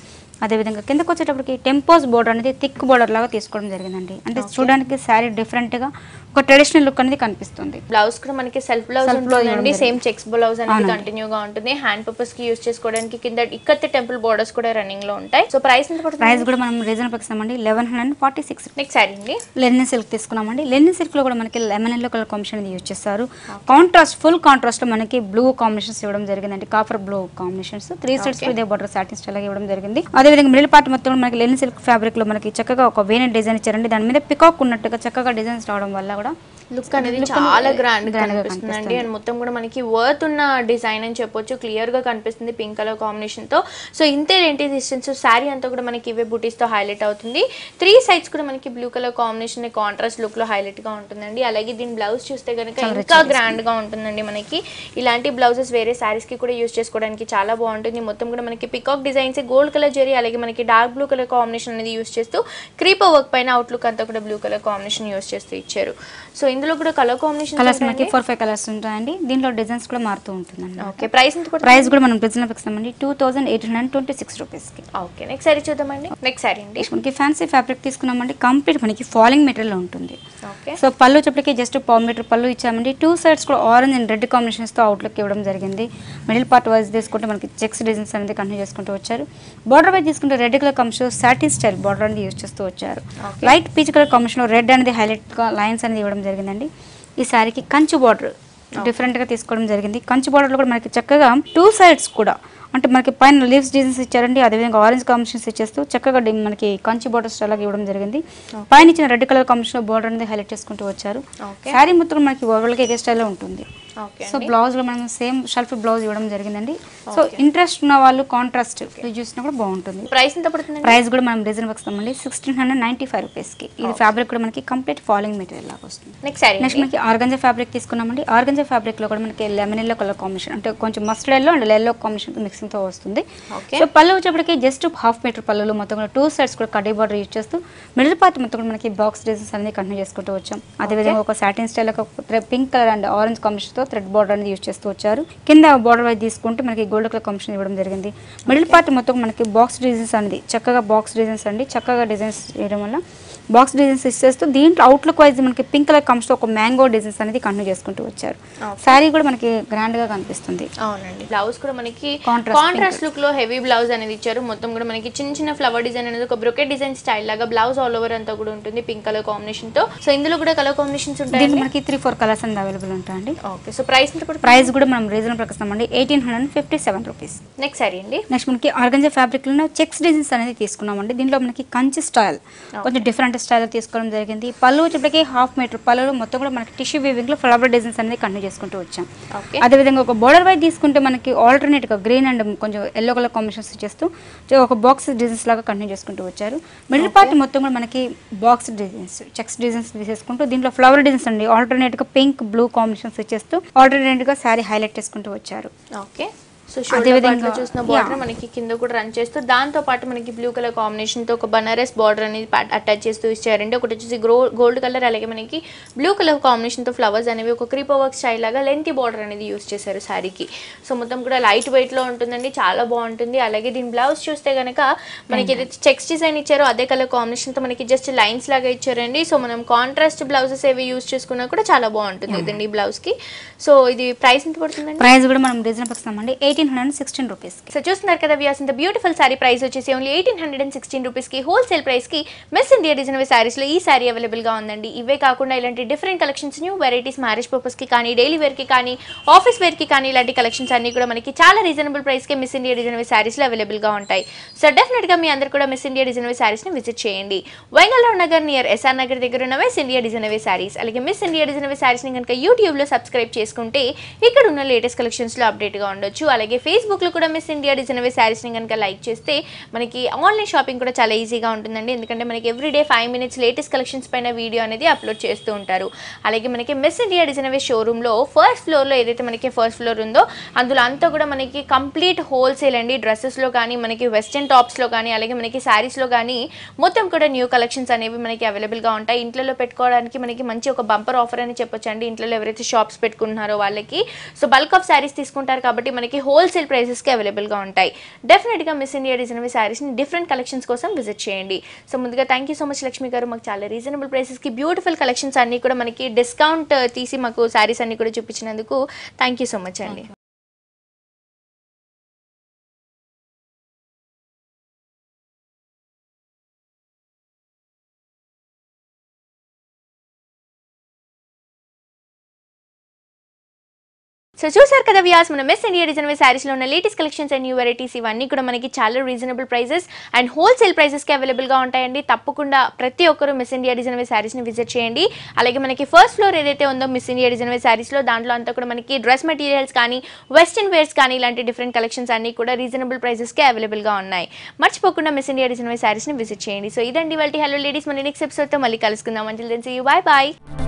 అదేవిధంగా కిందకు వచ్చేటప్పటికి టెంపోస్ బోర్డర్ అనేది థిక్ బోర్డర్ లాగా తీసుకోవడం జరిగిందండి. అంటే చూడడానికి శారీ డిఫరెంట్ గా ఒక ట్రెడిషనల్ లుక్ అనేది కనిపిస్తుంది. బ్లౌజ్ కూడా మనకి సెల్ఫ్ బ్లౌజ్ ఉంటుంది. సేమ్ చెక్స్ బ్లౌజ్ అనేది కంటిన్యూగా ఉంటుంది. హ్యాండ్ పర్పస్ కి యూజ్ చేసుకోవడానికి కింద ఇక్కత్ టెంపుల్ బోర్డర్స్ కూడా రన్నింగ్ లో ఉంటాయి. సో ప్రైస్ ప్రైస్ కూడా మనం రీజన్ పక్షామండి eleven forty-six. నెక్స్ట్ సారీ అండి. లెనిన్ సిల్క్ తీసుకున్నామండి. లెనిన్ సిల్క్ లో కూడా మనకి లెమన్ ఎల్లో కలర్ కాంబినేషన్ అనేది యూజ్ చేస్తారు. కాంట్రాస్ట్ ఫుల్ కాంట్రాస్ట్ లో మనకి బ్లూ కాంబినేషన్స్ ఇవ్వడం జరిగిందండి. Copper blue combinations three sides ఇదే బోర్డర్ సాటిన్ స్టైల్ లాగా ఇవ్వడం జరిగింది. అదేవిధంగా మిడిల్ పార్ట్ మొత్తం మనకి లెనిన్ సిల్క్ ఫ్యాబ్రిక్ లో మనకి చక్కగా ఒక వేణి డిజైన్ ఇచ్చారండి. దాని మీద పికాక్ ఉన్నట్టుగా చక్కగా డిజైన్స్ రావడం వల్ల లుక్ అనేది చాలా గ్రాండ్ గా కనిపిస్తుందండి. అండ్ మొత్తం కూడా మనకి వర్త్ ఉన్న డిజైన్ అని చెప్పొచ్చు. క్లియర్ గా కనిపిస్తుంది పింక్ కలర్ కాంబినేషన్ తో. సో ఇంతే లెంటీ డిస్టెన్స్ శారీ అంతా కూడా మనకి ఇవే బూటీస్ తో హైలైట్ అవుతుంది. త్రీ సైడ్స్ కూడా మనకి blue colour combination contrast look లో హైలైట్ గా ఉంటుందండి. అలాగే దీని బ్లౌజ్ చూస్తే కనుక ఇంకా గ్రాండ్ గా ఉంటుందండి. మనకి ఇలాంటి బ్లౌజెస్ వేరే శారీస్ కి కూడా యూజ్ చేసుకోవడానికి చాలా బాగుంటుంది. మొత్తం కూడా మనకి peacock designs gold colour zari అలాగే మనకి డార్క్ బ్లూ కలర్ కాంబినేషన్ అనేది యూజ్ చేస్తూ క్రీపర్ వర్క్ పైన అవుట్ లుక్ అంతా కూడా బ్లూ కలర్ కాంబినేషన్ యూజ్ చేస్తూ ఇచ్చారు. సో ఇందులో కూడా కలర్ కాంబినేషన్స్ కలర్స్ మనకి four five కలర్స్ ఉంటాయండి. దీనిలో డిజైన్స్ కూడా మారుతూ ఉంటుందండి. ఓకే ప్రైస్ ఎంత పడుతుంది? ప్రైస్ కూడా మనం ప్రెజెంట్ పెక్స్తామండి two thousand eight hundred twenty-six రూపాయస్ కి. ఓకే నెక్స్ట్ సారీ చూద్దామండి. నెక్స్ట్ సారీ అండి మనకి ఫ్యాన్సీ ఫ్యాబ్రిక్ తీసుకున్నామండి. కంప్లీట్ మనకి ఫాలింగ్ మెటీరియల్ ఉంటుంది. ఓకే సో పల్లు చప్పటికి జస్ట్ one meter పల్లు ఇచ్చామండి. టూ సైడ్స్ కూడా ఆరెంజ్ అండ్ రెడ్ కాంబినేషన్స్ తో అవుట్ లుక్ ఇవ్వడం జరిగింది. మిడిల్ పార్ట్ వైస్ తీసుకుంటే మనకి చెక్స్ డిజైన్స్ అనేది కంటిన్యూ చేసుకుంటూ వచ్చారు. బోర్డర్ వైస్ తీసుకుంటే red colour combination satin style border అనేది యూస్ చేస్తూ వచ్చారు. Light peach colour combination red అనేది హైలైట్ లైన్స్ అనేది ఇవ్వడం జరిగిందండి. ఈ సారీకి కంచు బార్డర్ డిఫరెంట్ గా తీసుకోవడం జరిగింది. కంచు బార్డర్ లో కూడా మనకి చక్కగా టూ సైడ్స్ కూడా అంటే మనకి పైన లీవ్స్ డిజైన్స్ ఇచ్చారండి. అదేవిధంగా ఆరెంజ్ కాంబినేషన్స్ ఇచ్చేస్తూ చక్కగా మనకి కంచి బార్డర్స్ అలాగే ఇవ్వడం జరిగింది. పైన ఇచ్చిన రెడ్ కలర్ కాంబినేషన్ బార్డర్ అనేది హైలైట్ చేసుకుంటూ వచ్చారు. శారీ మొత్తం మనకి ఓవరాల్ గా ఇదే స్టైల్లో ఉంటుంది. సో బ్లౌజ్ లో మనం సేమ్ షెల్ఫ్ బ్లౌజ్ ఇవ్వడం జరిగిందండి. సో ఇంట్రెస్ట్ ఉన్న వాళ్ళు కాంట్రాస్ట్ చూసినా కూడా బాగుంటుంది. ప్రైస్ ఎంత పడుతుంది? ప్రైస్ కూడా మనం రీజనబుల్ ఇస్తామండి. Sixteen hundred ninety five rupees కి. ఇది ఫ్యాబ్రిక్ కూడా మనకి కంప్లీట్ ఫాలింగ్ మెటీరియల్ లాగా వస్తుంది. నెక్స్ట్ మనకి ఆర్గంజా ఫ్యాబ్రిక్ తీసుకున్నామండి. ఆర్గంజా ఫ్యాబ్రిక్ లో కూడా మనకి లెమన్ ఎల్లో కలర్ కాంబినేషన్ అంటే కొంచెం mustard yellow and yellow combination mixing తో వస్తుంది. సో పళ్ళు వచ్చేప్పటికి జస్ట్ హాఫ్ మీటర్ పళ్ళు మొత్తం కూడా టూ సైడ్స్ కూడా కడ్డీ బార్డర్ యూజ్ చేస్తూ మిడిల్ పార్ట్ మొత్తం కూడా మనకి బాక్స్ డిజైన్స్ అనేది కంటిన్యూ చేసుకుంటూ వచ్చాం. అదేవిధంగా ఒక satin style pink colour and orange combination తో థ్రెడ్ బార్డర్ అనేది యూజ్ చేస్తూ వచ్చారు. కింద బార్డర్ వైజ్ తీసుకుంటే మనకి గోల్డ్ కలర్ కాంబినేషన్ ఇవ్వడం జరిగింది. మిడిల్ పార్ట్ మొత్తం మనకి బాక్స్ డిజైన్స్ అనేది చక్కగా బాక్స్ డిజైన్స్ అండి చక్కగా డిజైన్స్ చేయడం వల్ల బాక్స్ డిజైన్స్ ఇచ్చేస్తూ దీంట్లో అవుట్లుక్ వైజ్ మనకి పింక్ కలర్ కాంబినేషన్ తో ఒక మ్యాంగో డిజైన్స్ అనేది కంటిన్యూ చేసుకుంటూ వచ్చారు. సారీ కూడా మనకి గ్రాండ్ గా కనిపిస్తుంది. అవునండి బ్లౌజ్ కూడా మనకి కాంట్రాస్ట్ లుక్ లో హెవీ బ్లౌజ్ అనేది ఇచ్చారు. మొత్తం కూడా మనకి చిన్న చిన్న ఫ్లవర్ డిజైన్ అనేది ఒక బ్రోకెట్ డిజైన్ స్టైల్ లాగా బ్లౌజ్ ఆల్ ఓవర్ అంతా కూడా ఉంటుంది పింక్ కలర్ కాంబినేషన్ తో. సో ఇందులో కూడా కలర్ కాంబినేషన్స్ ఉంటాయి. మనకి త్రీ ఫోర్ కలర్స్ అనేది అవైలబుల్ ఉంటాయండి. ఓకే సో ప్రైస్ ప్రైస్ కూడా మనం రీజనబుల్ ప్రకటిస్తామండి. Eighteen hundred fifty seven rupees. Next sorry అండి. నెక్స్ట్ మనకి ఆర్గంజా ఫ్యాబ్రిక్ లో చెక్స్ డిజైన్స్ అనేది తీసుకున్నామండి. దీంట్లో మనకి కంచి స్టైల్ కొంచెం డిఫరెంట్ స్టైల్ తీసుకోవడం జరిగింది. పళ్ళు వచ్చేప్పటికి హాఫ్ మీటర్ పళ్ళు మొత్తం కూడా మనకి టిష్యూ వీవింగ్ లో ఫ్లవర్ డిజైన్స్ అనేది కంటిన్యూ చేసుకుంటూ వచ్చాం. అదేవిధంగా ఒక బోర్డర్ వైజ్ తీసుకుంటే మనకి ఆల్టర్నేట్ గా గ్రీన్ అండ్ కొంచెం ఎల్లో కలర్ కాంబినేషన్స్ చేస్తూ ఒక బాక్స్ డిజైన్స్ లాగా కంటిన్యూ చేసుకుంటూ వచ్చారు. మిడిల్ పార్ట్ మొత్తం కూడా మనకి బాక్స్ డిజైన్స్ చెక్స్ డిజైన్స్ తీసుకుంటూ దీంట్లో ఫ్లవర్ డిజైన్స్ అండి ఆల్టర్నేట్ గా పింక్ బ్లూ కాంబినేషన్స్ చేస్తూ ఆల్టర్నేట్ గా సారీ హైలైట్ చేసుకుంటూ వచ్చారు. ఓకే సో అదేవిధంగా చూసిన బార్డర్ మనకి కింద కూడా రన్ చేస్తూ దాంతో పాటు మనకి బ్లూ కలర్ కాంబినేషన్ తో ఒక బనారస్ బార్డర్ అనేది అటాచ్ చేస్తూ ఇచ్చారండి. ఒకటి వచ్చేసి గోల్డ్ కలర్ అలాగే మనకి బ్లూ కలర్ కాంబినేషన్ తో ఫ్లవర్స్ అనేవి ఒక క్రీపర్ వర్క్ స్టైల్ లాగా లెంత్ బార్డర్ అనేది యూస్ చేశారు సారీకి. సో మొత్తం కూడా లైట్ వెయిట్ లో ఉంటుందండి, చాలా బాగుంటుంది. అలాగే దీని బ్లౌజ్ చూస్తే కనుక మనకి ఏదైతే చెక్స్ డిజైన్ ఇచ్చారో అదే కలర్ కాంబినేషన్ తో మనకి జస్ట్ లైన్స్ లాగా ఇచ్చారండి. సో మనం కాంట్రాస్ట్ బ్లౌజెస్ ఏవి యూస్ చేసుకున్నా కూడా చాలా బాగుంటుంది కదండి బ్లౌజ్ కి. సో ఇది ప్రైస్ ఎంత పడుతుందండి? ప్రైస్ కూడా మనం రీజనబుల్ ఇస్తామండి. Eighteen hundred sixteen rupees. So చూస్తున్నారు కదా వ్యాస్ ఇంత బ్యూటిఫుల్ సారీ ప్రైస్ వచ్చేసి only eighteen hundred and sixteen rupees కి హోల్సేల్ ప్రైస్ కి మిస్ ఇండియా డిజైన్ సారీస్ లో ఈ సారీ అవైలబుల్ గా ఉందండి. ఇవే కాకుండా ఇలాంటి different collections new varieties marriage purpose కి కానీ డైలీ వేర్ కి కానీ ఆఫీస్ వేర్ కి కానీ ఇలాంటి కలెక్షన్స్ అన్ని కూడా మనకి చాలా రీజనబుల్ ప్రైస్ కి మిస్ ఇండియా డిజైన్ సారీస్ లో అవైలబుల్ గా ఉంటాయి. సో డెఫినెట్ గా మీ అందరు కూడా మిస్ ఇండియా డిజైన్ సారీస్ ని విజిట్ చేయండి. వెంగళరావు నగర్ నియర్ ఎస్ఆర్ నగర్ దగ్గర ఉన్న మిస్ ఇండియా డిజైన్ సారీస్ అలాగే మిస్ ఇండియా డిజైన్ సారీస్ ని కనుక యూట్యూబ్ లో సబ్స్క్రైబ్ చేసుకుంటే ఇక్కడ ఉన్న లేటెస్ట్ కలెక్షన్స్ లో అప్డేట్ గా ఉండొచ్చు. అలాగే ఫేస్బుక్లో కూడా మిస్ ఇండియా డిజైన్ అవే శారీస్ని కనుక లైక్ చేస్తే మనకి ఆన్లైన్ షాపింగ్ కూడా చాలా ఈజీగా ఉంటుందండి. ఎందుకంటే మనకి everyday five minutes latest collections పైన వీడియో అనేది అప్లోడ్ చేస్తూ ఉంటారు. అలాగే మనకి మిస్ ఇండియా డిజైన్ అవే షోరూంలో ఫస్ట్ ఫ్లోర్లో ఏదైతే మనకి ఫస్ట్ ఫ్లోర్ ఉందో అందులో అంతా కూడా మనకి కంప్లీట్ హోల్సేల్ అండి. డ్రెస్సెస్లో కానీ మనకి వెస్ట్రన్ టాప్స్లో కానీ అలాగే మనకి శారీస్లో కానీ మొత్తం కూడా న్యూ కలెక్షన్స్ అనేవి మనకి అవైలబుల్గా ఉంటాయి. ఇంట్లో పెట్టుకోవడానికి మనకి మంచి ఒక బంపర్ ఆఫర్ అని చెప్పొచ్చు అండి. ఇంట్లో ఎవరైతే షాప్స్ పెట్టుకుంటున్నారో వాళ్ళకి సో బల్క్ ఆఫ్ శారీస్ తీసుకుంటారు కాబట్టి మనకి హోల్సేల్ ప్రైసెస్కి అవైలబుల్గా ఉంటాయి. డెఫినెట్గా మిస్ ఇండియా డిజైన్ శారీస్ని డిఫరెంట్ కలెక్షన్స్ కోసం విజిట్ చేయండి. సో ముందుగా thank you so much Lakshmi గారు, మాకు చాలా రీజనబుల్ ప్రైసెస్కి బ్యూటిఫుల్ కలెక్షన్స్ అన్నీ కూడా మనకి డిస్కౌంట్ తీసి మాకు శారీస్ అన్నీ కూడా చూపించినందుకు థ్యాంక్ యూ సో మచ్ అండి. సో చూసారు కదా వ్యాస్ మన మిస్ ఇండియా డిజైన్ శారీస్లో ఉన్న latest collections and new varieties ఇవన్నీ కూడా మనకి చాలా రీజనబుల్ ప్రైజెస్ అండ్ హోల్సేల్ ప్రైజెస్కి అవైలబుల్గా ఉంటాయండి. తప్పకుండా ప్రతి ఒక్కరూ మిస్ ఇండియా డిజైన్ శారీస్ని విజిట్ చేయండి. అలాగే మనకి ఫస్ట్ ఫ్లోర్ ఏదైతే ఉందో మిస్ ఇండియా డిజైన్ శారీస్లో దాంట్లో అంతా కూడా మనకి డ్రెస్ మెటీరియల్స్ కానీ వెస్ట్రన్ వేర్స్ కానీ ఇలాంటి డిఫరెంట్ కలెక్షన్స్ అన్నీ కూడా రీజనబుల్ ప్రైజెస్కి అవైలబుల్గా ఉన్నాయి. మర్చిపోకుండా మిస్ ఇండియా డిజైన్ శారీస్ని విజిట్ చేయండి. సో ఇదండి వాళ్ళ హలో లేడీస్, మన నెక్స్ట్ ఎపిసోడ్తో మళ్ళీ కలుసుకుందాం. Until then see you, bye by.